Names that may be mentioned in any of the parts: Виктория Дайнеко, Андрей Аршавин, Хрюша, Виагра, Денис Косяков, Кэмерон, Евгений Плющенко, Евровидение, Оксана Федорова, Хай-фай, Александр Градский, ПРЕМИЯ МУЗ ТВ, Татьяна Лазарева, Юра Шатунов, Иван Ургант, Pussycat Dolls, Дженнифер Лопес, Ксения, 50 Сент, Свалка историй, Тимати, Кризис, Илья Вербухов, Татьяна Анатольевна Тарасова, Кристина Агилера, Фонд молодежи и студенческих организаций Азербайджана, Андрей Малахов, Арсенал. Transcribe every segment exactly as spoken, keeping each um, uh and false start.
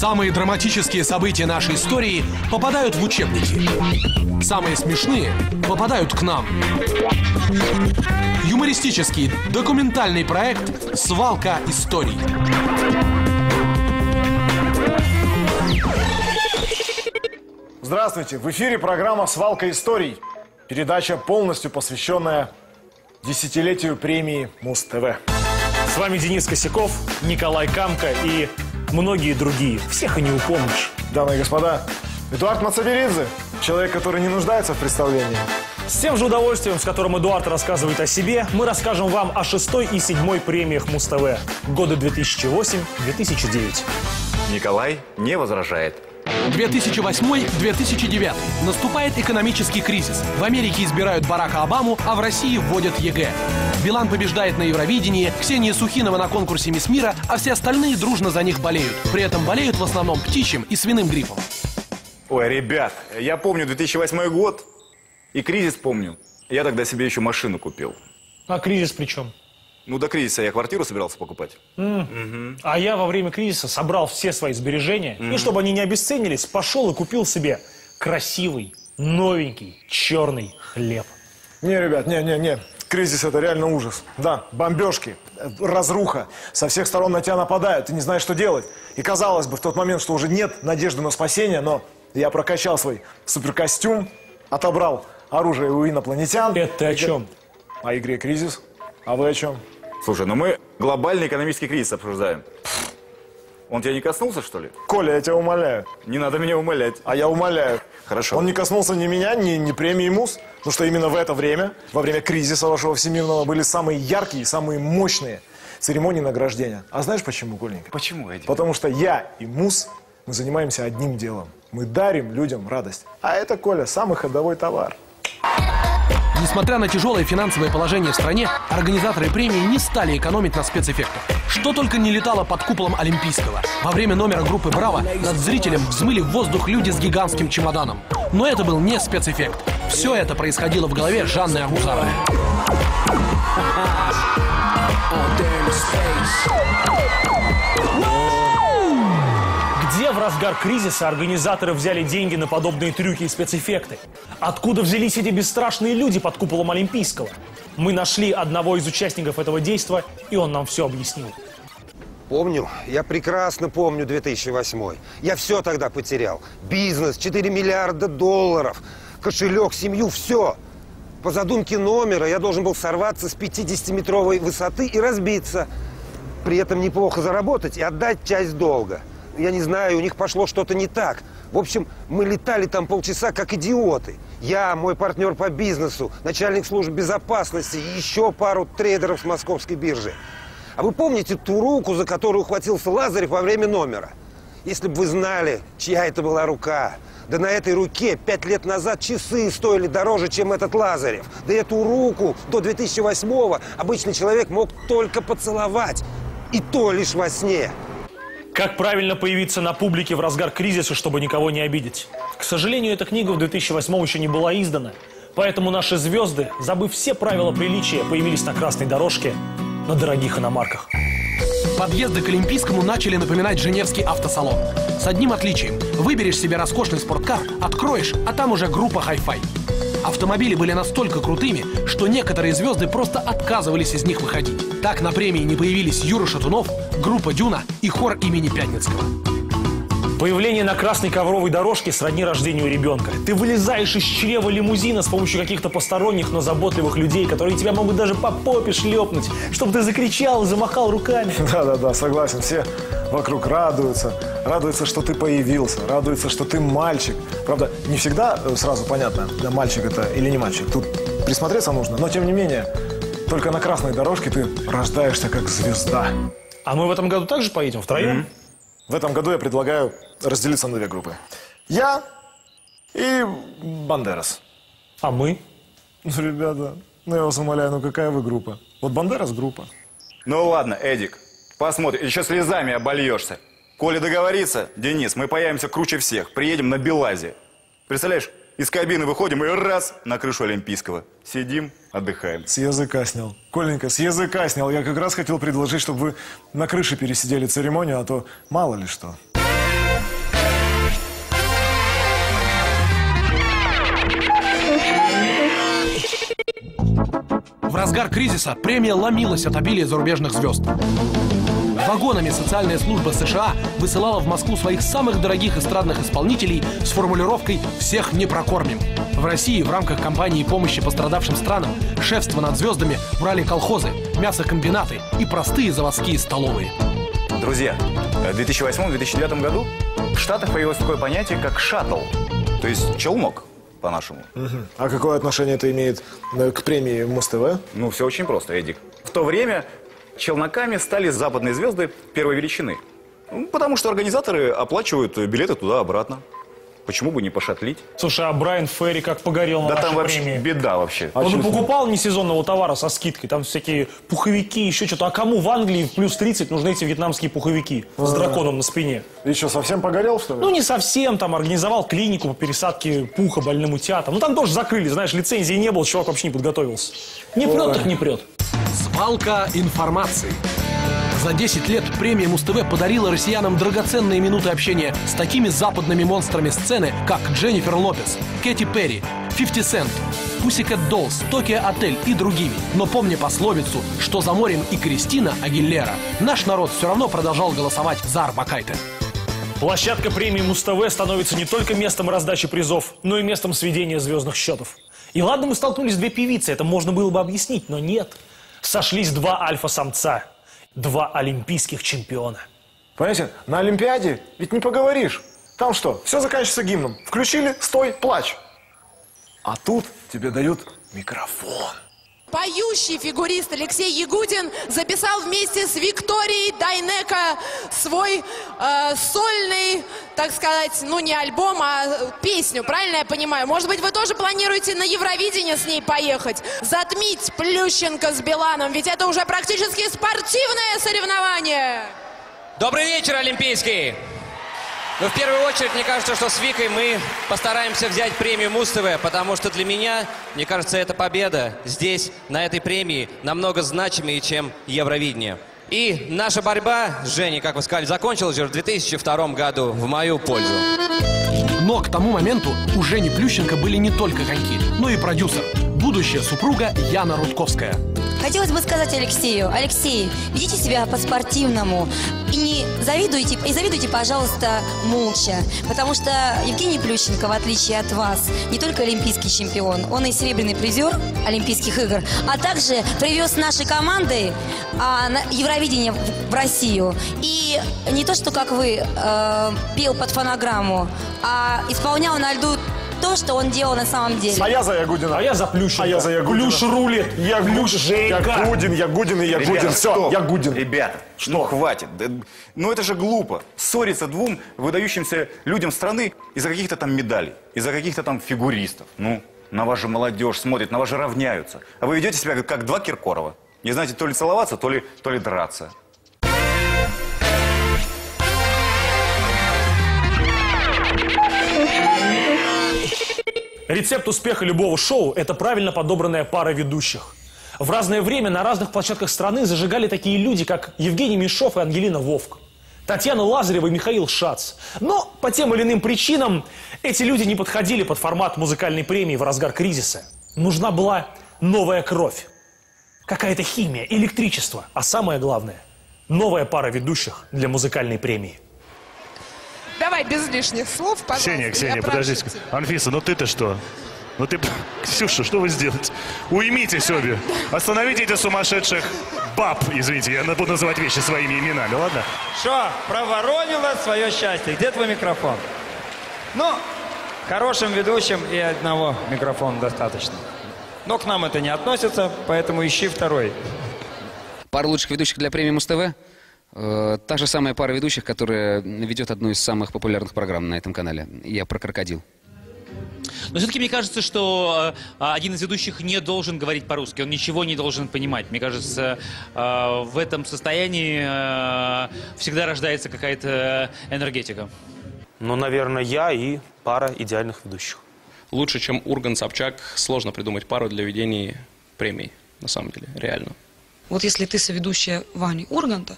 Самые драматические события нашей истории попадают в учебники. Самые смешные попадают к нам. Юмористический документальный проект «Свалка историй». Здравствуйте! В эфире программа «Свалка историй». Передача, полностью посвященная десятилетию премии Муз-ТВ. С вами Денис Косяков, Николай Камка и многие другие. Всех и не упомнишь. Дамы и господа, Эдуард Мацаберидзе, человек, который не нуждается в представлении. С тем же удовольствием, с которым Эдуард рассказывает о себе, мы расскажем вам о шестой и седьмой премиях Муз-ТВ годы две тысячи восьмой — две тысячи девятый. Николай не возражает. две тысячи восьмой — две тысячи девятый. Наступает экономический кризис. В Америке избирают Барака Обаму, а в России вводят ЕГЭ. Билан побеждает на Евровидении, Ксения Сухинова на конкурсе «Мисс Мира», а все остальные дружно за них болеют. При этом болеют в основном птичьим и свиным гриппом. Ой, ребят, я помню две тысячи восьмой год и кризис помню. Я тогда себе еще машину купил. А кризис при чем? Ну, до кризиса я квартиру собирался покупать. Mm. Угу. А я во время кризиса собрал все свои сбережения. Mm. И чтобы они не обесценились, пошел и купил себе красивый, новенький, черный хлеб. Не, ребят, не, не, не. Кризис – это реально ужас. Да, бомбежки, разруха. Со всех сторон на тебя нападают, ты не знаешь, что делать. И казалось бы в тот момент, что уже нет надежды на спасение, но я прокачал свой суперкостюм, отобрал оружие у инопланетян. Это ты о чем? О игре «Кризис». А вы о чем? Слушай, ну мы глобальный экономический кризис обсуждаем. Он тебя не коснулся, что ли? Коля, я тебя умоляю. Не надо меня умолять. А я умоляю. Хорошо. Он не коснулся ни меня, ни, ни премии Муз. Потому что именно в это время, во время кризиса вашего всемирного, были самые яркие, самые мощные церемонии награждения. А знаешь почему, Коленька? Почему, Эдик? Потому что я и Муз, мы занимаемся одним делом. Мы дарим людям радость. А это, Коля, самый ходовой товар. Несмотря на тяжелое финансовое положение в стране, организаторы премии не стали экономить на спецэффектах. Что только не летало под куполом Олимпийского. Во время номера группы «Браво» над зрителем взмыли в воздух люди с гигантским чемоданом. Но это был не спецэффект. Все это происходило в голове Жанны Агузаре. В разгар кризиса организаторы взяли деньги на подобные трюки и спецэффекты. Откуда взялись эти бесстрашные люди под куполом Олимпийского? Мы нашли одного из участников этого действа, и он нам все объяснил. Помню, я прекрасно помню две тысячи восьмой. Я все тогда потерял. Бизнес, четыре миллиарда долларов, кошелек, семью, все. По задумке номера я должен был сорваться с пятидесятиметровой высоты и разбиться. При этом неплохо заработать и отдать часть долга. Я не знаю, у них пошло что-то не так. В общем, мы летали там полчаса как идиоты. Я, мой партнер по бизнесу, начальник службы безопасности и еще пару трейдеров с московской биржи. А вы помните ту руку, за которую ухватился Лазарев во время номера? Если бы вы знали, чья это была рука. Да на этой руке пять лет назад часы стоили дороже, чем этот Лазарев. Да эту руку до две тысячи восьмого обычный человек мог только поцеловать. И то лишь во сне. Как правильно появиться на публике в разгар кризиса, чтобы никого не обидеть? К сожалению, эта книга в две тысячи восьмом еще не была издана. Поэтому наши звезды, забыв все правила приличия, появились на красной дорожке на дорогих иномарках. Подъезды к Олимпийскому начали напоминать Женевский автосалон. С одним отличием. Выберешь себе роскошный спорткар, откроешь, а там уже группа «Хай-фай». Автомобили были настолько крутыми, что некоторые звезды просто отказывались из них выходить. Так на премии не появились Юра Шатунов, группа «Дюна» и хор имени Пятницкого. Появление на красной ковровой дорожке сродни рождению ребенка. Ты вылезаешь из чрева лимузина с помощью каких-то посторонних, но заботливых людей, которые тебя могут даже по попе шлепнуть, чтобы ты закричал и замахал руками. Да-да-да, согласен, все вокруг радуются. Радуется, что ты появился, радуется, что ты мальчик. Правда, не всегда сразу понятно, да, мальчик это или не мальчик. Тут присмотреться нужно, но тем не менее, только на красной дорожке ты рождаешься как звезда. А мы в этом году также поедем втроем? Mm-hmm. В этом году я предлагаю разделиться на две группы. Я и Бандерас. А мы? Ну, ребята, ну я вас умоляю, ну какая вы группа? Вот Бандерас группа. Ну ладно, Эдик, посмотрим, еще слезами обольешься. Коля договорится, Денис, мы появимся круче всех, приедем на Белазе. Представляешь, из кабины выходим и раз на крышу Олимпийского. Сидим, отдыхаем. С языка снял. Коленька, с языка снял. Я как раз хотел предложить, чтобы вы на крыше пересидели церемонию, а то мало ли что. В разгар кризиса премия ломилась от обилия зарубежных звезд. Вагонами социальная служба США высылала в Москву своих самых дорогих эстрадных исполнителей с формулировкой «всех не прокормим». В России в рамках кампании помощи пострадавшим странам шефство над звездами брали колхозы, мясокомбинаты и простые заводские столовые. Друзья, в две тысячи восьмом — две тысячи девятом году в Штатах появилось такое понятие, как шаттл, то есть челнок. По-нашему. Угу. А какое отношение это имеет к премии Муз-ТВ? Ну, все очень просто, Эдик. В то время челноками стали западные звезды первой величины. Ну, потому что организаторы оплачивают билеты туда-обратно. Почему бы не пошатлить? Слушай, а Брайан Ферри как погорел на да нашей премии. Беда вообще. Он а же покупал несезонного товара со скидкой. Там всякие пуховики, еще что-то. А кому в Англии в плюс тридцать нужны эти вьетнамские пуховики а -а -а. С драконом на спине? И что, совсем погорел, что ли? Ну, не совсем. Там организовал клинику по пересадке пуха больному театру. Ну, там тоже закрыли. Знаешь, лицензии не было. Чувак вообще не подготовился. Не прет, Ой. так не прет. Свалка информации. За десять лет премия Муз-ТВ подарила россиянам драгоценные минуты общения с такими западными монстрами сцены, как Дженнифер Лопес, Кэти Перри, пятьдесят сент, Pussycat Dolls, Токио Отель и другими. Но помни пословицу, что за морем и Кристина Агилера. Наш народ все равно продолжал голосовать за Арбакайте. Площадка премии Муз-ТВ становится не только местом раздачи призов, но и местом сведения звездных счетов. И ладно, мы столкнулись с две певицы, это можно было бы объяснить, но нет. Сошлись два альфа-самца. Два олимпийских чемпиона. Понимаете, на Олимпиаде ведь не поговоришь. Там что, все заканчивается гимном. Включили, стой, плачь. А тут тебе дают микрофон. Поющий фигурист Алексей Ягудин записал вместе с Викторией Дайнеко свой э, сольный, так сказать, ну не альбом, а песню, правильно я понимаю? Может быть, вы тоже планируете на Евровидение с ней поехать? Затмить Плющенко с Биланом, ведь это уже практически спортивное соревнование. Добрый вечер, Олимпийский! Но в первую очередь, мне кажется, что с Викой мы постараемся взять премию Муз-ТВ, потому что для меня, мне кажется, эта победа здесь, на этой премии, намного значимее, чем Евровидение. И наша борьба, Женя, как вы сказали, закончилась уже в две тысячи втором году в мою пользу. Но к тому моменту у Жени Плющенко были не только коньки, но и продюсер, будущая супруга Яна Рудковская. Хотелось бы сказать Алексею: Алексей, ведите себя по-спортивному и не завидуйте, и завидуйте, пожалуйста, молча. Потому что Евгений Плющенко, в отличие от вас, не только олимпийский чемпион, он и серебряный призер Олимпийских игр, а также привез нашей командой а, на Евровидение в, в Россию. И не то, что, как вы, э, пел под фонограмму, а исполнял на льду то, что он делал на самом деле. А я за Ягудина. А я за Плющенко. А я за Ягудина. Плющ рулит. Ягуш, Ягудин, Ягудин и Ягудин. Ребята, все, стоп. Ягудин. Ребята, что? Ну, хватит. Ну это же глупо. Ссориться двум выдающимся людям страны из-за каких-то там медалей, из-за каких-то там фигуристов. Ну, на вас же молодежь смотрит, на вас же равняются. А вы ведете себя как два Киркорова. Не знаете, то ли целоваться, то ли, то ли драться. Рецепт успеха любого шоу – это правильно подобранная пара ведущих. В разное время на разных площадках страны зажигали такие люди, как Евгений Меньшов и Ангелина Вовк, Татьяна Лазарева и Михаил Шац. Но по тем или иным причинам эти люди не подходили под формат музыкальной премии в разгар кризиса. Нужна была новая кровь, какая-то химия, электричество, а самое главное – новая пара ведущих для музыкальной премии. Давай без лишних слов, пожалуйста. Ксения, Ксения, подождите. Тебя. Анфиса, ну ты-то что? Ну ты, Ксюша, что вы сделаете? Уймитесь обе. Остановите этих сумасшедших баб. Извините, я буду называть вещи своими именами, ладно? Что, проворонила свое счастье? Где твой микрофон? Ну, хорошим ведущим и одного микрофона достаточно. Но к нам это не относится, поэтому ищи второй. Пару лучших ведущих для премии Муз-ТВ. Та же самая пара ведущих, которая ведет одну из самых популярных программ на этом канале. Я про крокодил. Но все-таки мне кажется, что один из ведущих не должен говорить по-русски. Он ничего не должен понимать. Мне кажется, в этом состоянии всегда рождается какая-то энергетика. Ну, наверное, я и пара идеальных ведущих. Лучше, чем Ургант-Собчак, сложно придумать пару для ведения премий. На самом деле, реально. Вот если ты соведущая Вани Урганта,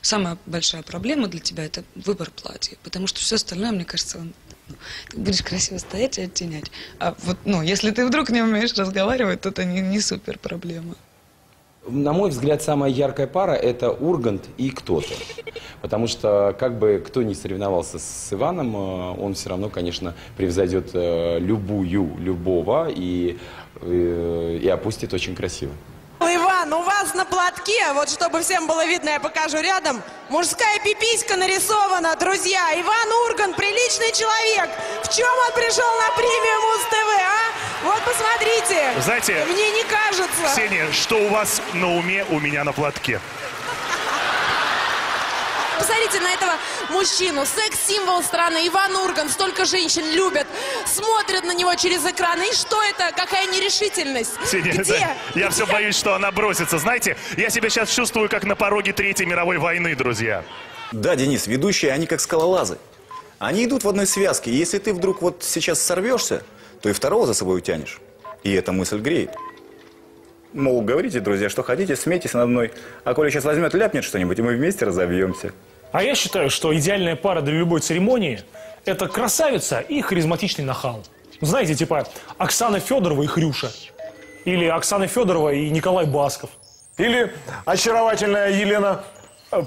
самая большая проблема для тебя – это выбор платья. Потому что все остальное, мне кажется, он, ты будешь красиво стоять и оттенять. А вот, ну, если ты вдруг не умеешь разговаривать, то это не, не супер проблема. На мой взгляд, самая яркая пара – это Ургант и кто-то. Потому что, как бы кто ни соревновался с Иваном, он все равно, конечно, превзойдет любую, любого и, и, и опустит очень красиво. Иван, у вас на платке, вот чтобы всем было видно, я покажу рядом, мужская пиписька нарисована, друзья. Иван Ургант – приличный человек. В чем он пришел на премию Муз-ТВ, а? Вот посмотрите, знаете, мне не кажется. Ксения, что у вас на уме, у меня на платке. Посмотрите на этого мужчину, секс-символ страны, Иван Ургант, столько женщин любят, смотрят на него через экран, и что это, какая нерешительность? Ксения, где? Да. Я Где? Все боюсь, что она бросится, знаете, я себя сейчас чувствую как на пороге Третьей мировой войны, друзья. Да, Денис, ведущие, они как скалолазы, они идут в одной связке, и если ты вдруг вот сейчас сорвешься, то и второго за собой утянешь. И эта мысль греет. Мол, говорите, друзья, что хотите, смейтесь надо мной. А Коля сейчас возьмет, ляпнет что-нибудь, и мы вместе разобьемся. А я считаю, что идеальная пара для любой церемонии – это красавица и харизматичный нахал. Знаете, типа Оксана Федорова и Хрюша. Или Оксана Федорова и Николай Басков. Или очаровательная Елена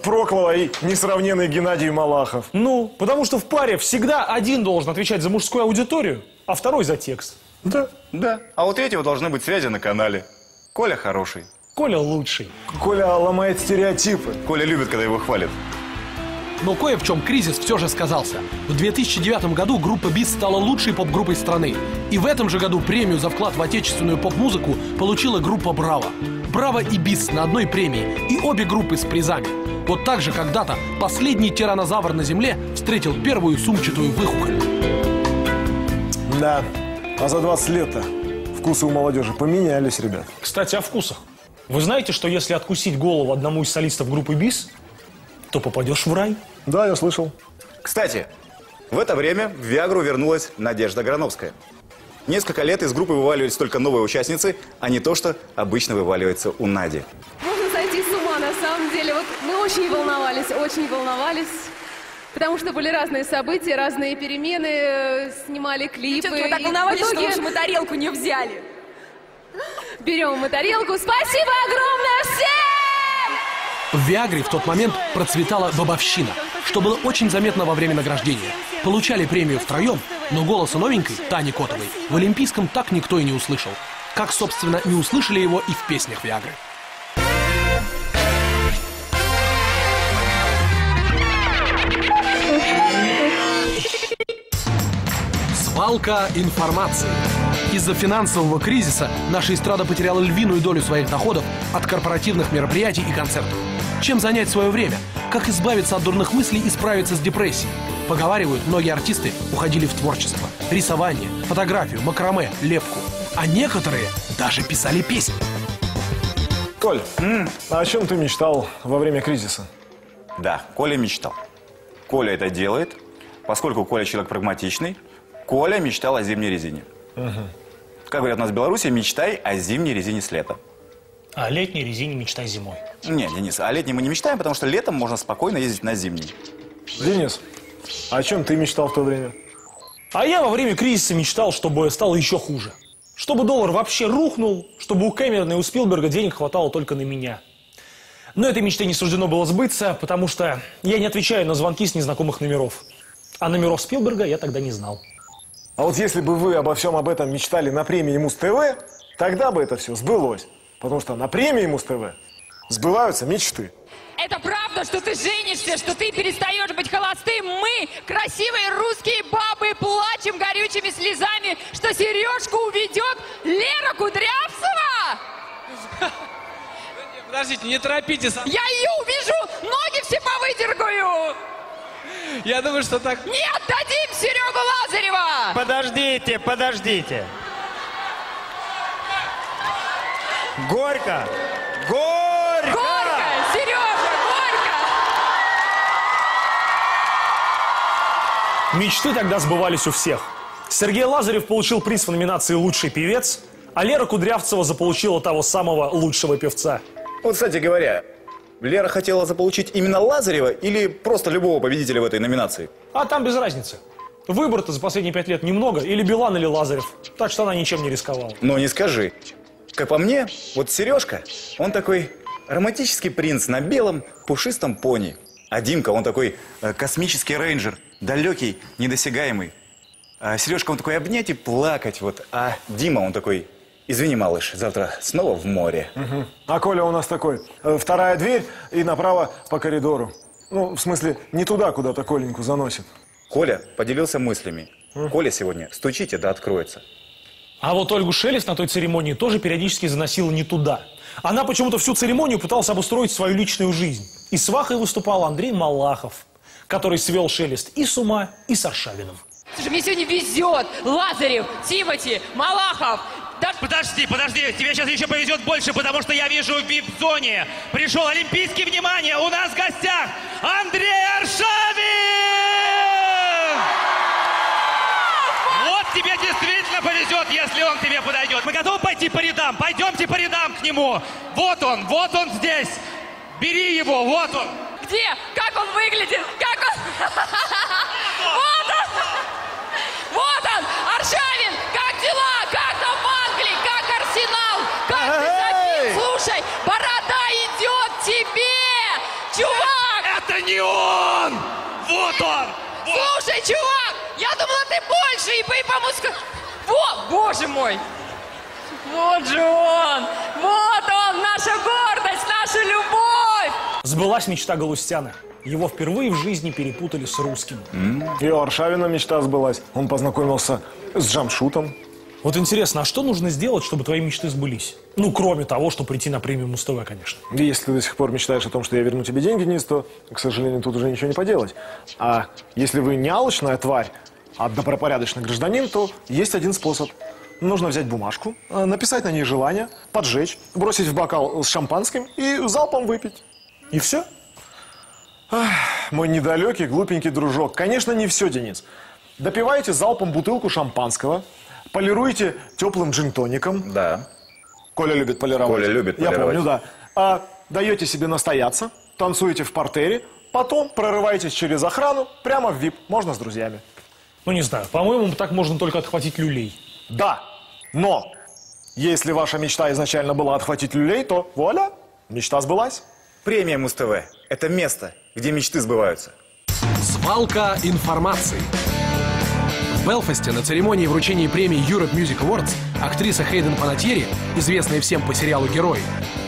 Проклова и несравненный Геннадий Малахов. Ну, потому что в паре всегда один должен отвечать за мужскую аудиторию, а второй за текст. Да, да. А у третьего должны быть связи на канале. Коля хороший. Коля лучший. Коля ломает стереотипы. Коля любит, когда его хвалят. Но кое в чем кризис все же сказался. В две тысячи девятом году группа «Бис» стала лучшей поп-группой страны. И в этом же году премию за вклад в отечественную поп-музыку получила группа «Браво». «Браво» и «Бис» на одной премии. И обе группы с призами. Вот так же когда-то последний тиранозавр на Земле встретил первую сумчатую выхухоль. Да, а за двадцать лет-то вкусы у молодежи поменялись, ребят. Кстати, о вкусах. Вы знаете, что если откусить голову одному из солистов группы «Бис», то попадешь в рай? Да, я слышал. Кстати, в это время в «Виагру» вернулась Надежда Грановская. Несколько лет из группы вываливались только новые участницы, а не то, что обычно вываливается у Нади. Можно сойти с ума, на самом деле. Вот мы очень волновались, очень волновались. Потому что были разные события, разные перемены, снимали клипы. Вы так волновались, что лучше мы тарелку не взяли. Берем мы тарелку. Спасибо огромное всем! В «Виагре» в тот момент процветала бабовщина, что было очень заметно во время награждения. Получали премию втроем, но голоса новенькой, Тани Котовой, в Олимпийском так никто и не услышал. Как, собственно, не услышали его и в песнях «Виагры». Свалка информации. Из-за финансового кризиса наша эстрада потеряла львиную долю своих доходов от корпоративных мероприятий и концертов. Чем занять свое время? Как избавиться от дурных мыслей и справиться с депрессией? Поговаривают, многие артисты уходили в творчество, рисование, фотографию, макраме, лепку. А некоторые даже писали песни. Коль, mm. а о чем ты мечтал во время кризиса? Да, Коля мечтал. Коля это делает, поскольку Коля человек прагматичный. Коля мечтал о зимней резине. Угу. Как говорят у нас в Беларуси, мечтай о зимней резине с лета. А о летней резине мечтай зимой. Не, Денис, о летней мы не мечтаем, потому что летом можно спокойно ездить на зимний. Денис, о чем ты мечтал в то время? А я во время кризиса мечтал, чтобы стало еще хуже. Чтобы доллар вообще рухнул, чтобы у Кэмерона и у Спилберга денег хватало только на меня. Но этой мечте не суждено было сбыться, потому что я не отвечаю на звонки с незнакомых номеров. А номеров Спилберга я тогда не знал. А вот если бы вы обо всем об этом мечтали на премии Муз-ТВ, тогда бы это все сбылось. Потому что на премии Муз-ТВ сбываются мечты. Это правда, что ты женишься, что ты перестаешь быть холостым. Мы, красивые русские бабы, плачем горючими слезами, что Сережку уведет Лера Кудрявцева. Подождите, не торопитесь. Я ее увижу, ноги все повыдергаю. Я думаю, что так... Нет, дадим Серегу Лазарева! Подождите, подождите. Горько! Горько! Горько! Сережа, горько! Мечты тогда сбывались у всех. Сергей Лазарев получил приз в номинации «Лучший певец», а Лера Кудрявцева заполучила того самого лучшего певца. Вот, кстати говоря... Лера хотела заполучить именно Лазарева или просто любого победителя в этой номинации? А там без разницы. Выбор-то за последние пять лет немного. Или Билан, или Лазарев. Так что она ничем не рисковала. Но не скажи. Как по мне, вот Сережка, он такой романтический принц на белом пушистом пони. А Димка, он такой э, космический рейнджер, далекий, недосягаемый. А Сережка, он такой обнять и плакать. Вот. А Дима, он такой... Извини, малыш, завтра снова в море. Угу. А Коля у нас такой. Вторая дверь и направо по коридору. Ну, в смысле, не туда, куда-то Коленьку заносит. Коля поделился мыслями. Угу. Коля сегодня стучите, да откроется. А вот Ольгу Шелест на той церемонии тоже периодически заносила не туда. Она почему-то всю церемонию пыталась обустроить свою личную жизнь. И свахой выступал Андрей Малахов, который свел Шелест и с ума, и с Аршавиным. Слушай, мне сегодня везет. Лазарев, Тимати, Малахов. Да... Подожди, подожди, тебе сейчас еще повезет больше, потому что я вижу в вип-зоне. Пришел олимпийский, внимание, у нас в гостях Андрей Аршавин! Вот тебе действительно повезет, если он тебе подойдет. Мы готовы пойти по рядам? Пойдемте по рядам к нему. Вот он, вот он здесь. Бери его, вот он. Где? Как он выглядит? Как он? Вот он! Вот он, Аршавин! Как дела? Как там в Англии? Как Арсенал? Как ты забил? Слушай, борода идет тебе! Чувак! Это не он! Вот он! Вот. Слушай, чувак, я думала, ты больше и по, и по музыке... Во! Боже мой! Вот же он! Вот он, наша гордость, наша любовь! Сбылась мечта Галустяна. Его впервые в жизни перепутали с русским. И у Аршавина мечта сбылась. Он познакомился с Джамшутом. Вот интересно, а что нужно сделать, чтобы твои мечты сбылись? Ну, кроме того, что прийти на премию Муз-ТВ, конечно. Если ты до сих пор мечтаешь о том, что я верну тебе деньги, Денис, то, к сожалению, тут уже ничего не поделать. А если вы не алчная тварь, а добропорядочный гражданин, то есть один способ. Нужно взять бумажку, написать на ней желание, поджечь, бросить в бокал с шампанским и залпом выпить. И все? Ах, мой недалекий, глупенький дружок. Конечно, не все, Денис. Допивайте залпом бутылку шампанского, полируйте теплым джин-тоником. Да. Коля любит полировать. Коля любит полировать. Я помню, да. А, даете себе настояться, танцуете в партере, потом прорываетесь через охрану прямо в вип. Можно с друзьями. Ну, не знаю. По-моему, так можно только отхватить люлей. Да, но если ваша мечта изначально была отхватить люлей, то вуаля, мечта сбылась. Премия Муз-ТВ – это место, где мечты сбываются. Свалка информации. В Белфасте на церемонии вручения премии Europe Music Awards актриса Хейден Панатьери, известная всем по сериалу «Герои»,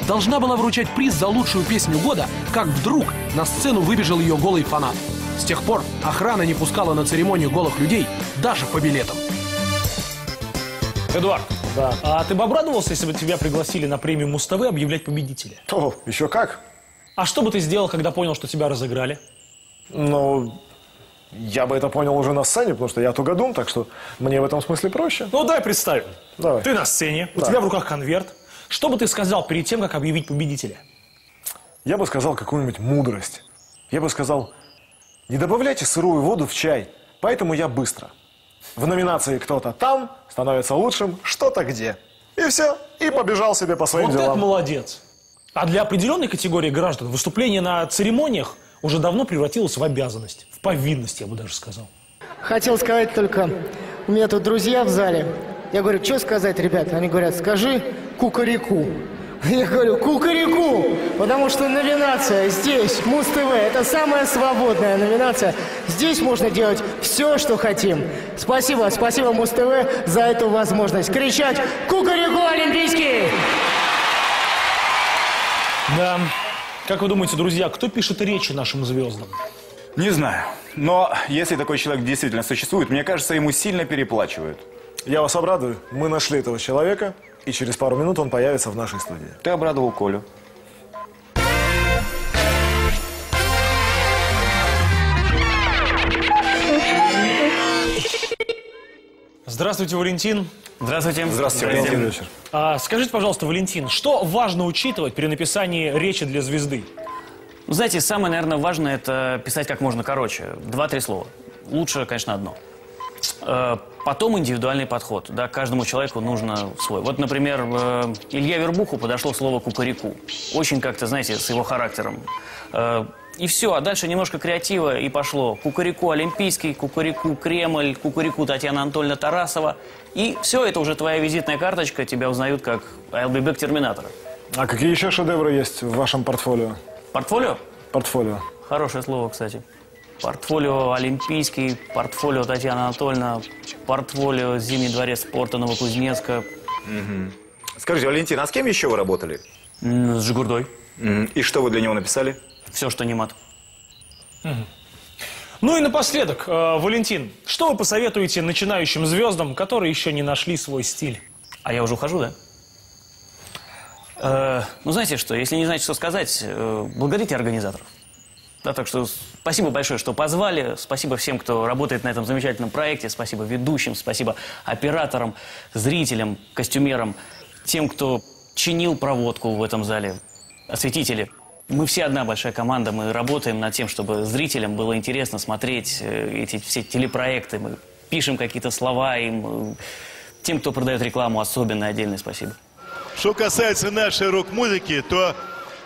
должна была вручать приз за лучшую песню года, как вдруг на сцену выбежал ее голый фанат. С тех пор охрана не пускала на церемонию голых людей даже по билетам. Эдуард, да. А ты бы обрадовался, если бы тебя пригласили на премию Муз-ТВ объявлять победителя? О, еще как. А что бы ты сделал, когда понял, что тебя разыграли? Ну, я бы это понял уже на сцене, потому что я тугодум, так что мне в этом смысле проще. Ну, дай представим. Давай. Ты на сцене, да. У тебя в руках конверт. Что бы ты сказал перед тем, как объявить победителя? Я бы сказал какую-нибудь мудрость. Я бы сказал, не добавляйте сырую воду в чай, поэтому я быстро. В номинации «Кто-то там» становится лучшим «Что-то где». И все. И побежал себе по своим вот делам. Вот это молодец. А для определенной категории граждан выступление на церемониях уже давно превратилось в обязанность. В повинность, я бы даже сказал. Хотел сказать только, у меня тут друзья в зале. Я говорю, что сказать, ребята? Они говорят, скажи кукареку. Я говорю, кукареку, потому что номинация здесь, Муз-ТВ, это самая свободная номинация. Здесь можно делать все, что хотим. Спасибо, спасибо Муз-ТВ за эту возможность. Кричать кукареку олимпийский! Да, как вы думаете, друзья, кто пишет речи нашим звездам? Не знаю, но если такой человек действительно существует, мне кажется, ему сильно переплачивают. Я вас обрадую, мы нашли этого человека. И через пару минут он появится в нашей студии. Ты обрадовал Колю. Здравствуйте, Валентин. Здравствуйте. Здравствуйте, Валентин. Добрый вечер. А, скажите, пожалуйста, Валентин, что важно учитывать при написании речи для звезды? Ну, знаете, самое, наверное, важное – это писать как можно короче. Два-три слова. Лучше, конечно, одно. Потом индивидуальный подход. Да, каждому человеку нужно свой. Вот, например, Илья Вербуху подошло слово «кукареку». Очень как-то, знаете, с его характером. И все, а дальше немножко креатива и пошло. Кукареку Олимпийский, кукареку Кремль, кукареку Татьяна Анатольевна Тарасова. И все, это уже твоя визитная карточка, тебя узнают как I'll be back Терминатора. А какие еще шедевры есть в вашем портфолио? Портфолио? Портфолио. Хорошее слово, кстати. Портфолио Олимпийский, портфолио Татьяна Анатольевна, портфолио Зимний дворец спорта Новокузнецка. Угу. Скажите, Валентин, а с кем еще вы работали? С Жигурдой. И что вы для него написали? Все, что не мат. Угу. Ну и напоследок, э, Валентин, что вы посоветуете начинающим звездам, которые еще не нашли свой стиль? А я уже ухожу, да? Э, ну, знаете что, если не знаете, что сказать, э, благодарите организаторов. Да, так что спасибо большое, что позвали. Спасибо всем, кто работает на этом замечательном проекте. Спасибо ведущим, спасибо операторам, зрителям, костюмерам, тем, кто чинил проводку в этом зале, осветители. Мы все одна большая команда, мы работаем над тем, чтобы зрителям было интересно смотреть эти все телепроекты. Мы пишем какие-то слова им. Тем, кто продает рекламу, особенно отдельное спасибо. Что касается нашей рок-музыки, то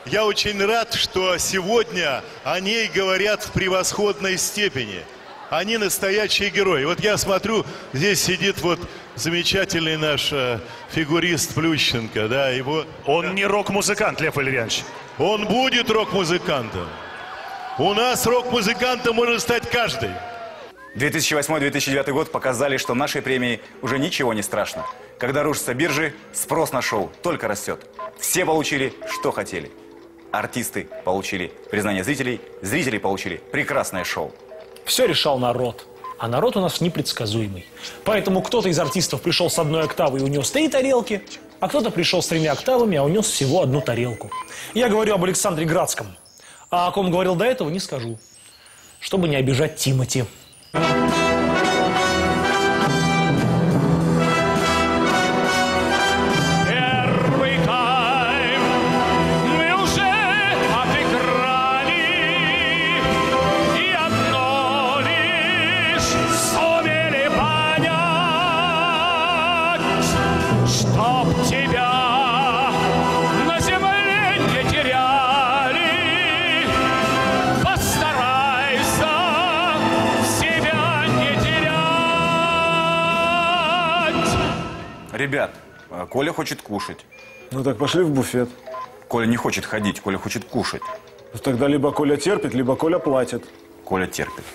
я очень рад, что сегодня о ней говорят в превосходной степени. Они настоящие герои. Вот я смотрю, здесь сидит вот замечательный наш э, фигурист Плющенко. Да, его... Он не рок-музыкант, Лев Ильянович. Он будет рок-музыкантом. У нас рок-музыкантом может стать каждый. две тысячи восьмой — две тысячи девятый год показали, что нашей премии уже ничего не страшно. Когда рушатся биржи, спрос на шоу только растет. Все получили, что хотели. Артисты получили признание зрителей, зрители получили прекрасное шоу. Все решал народ. А народ у нас непредсказуемый. Поэтому кто-то из артистов пришел с одной октавой и унес три тарелки, а кто-то пришел с тремя октавами, а унес всего одну тарелку. Я говорю об Александре Градском. А о ком говорил до этого, не скажу. Чтобы не обижать Тимати. Ребят, Коля хочет кушать. Ну так пошли в буфет. Коля не хочет ходить, Коля хочет кушать. Ну, тогда либо Коля терпит, либо Коля платит. Коля терпит.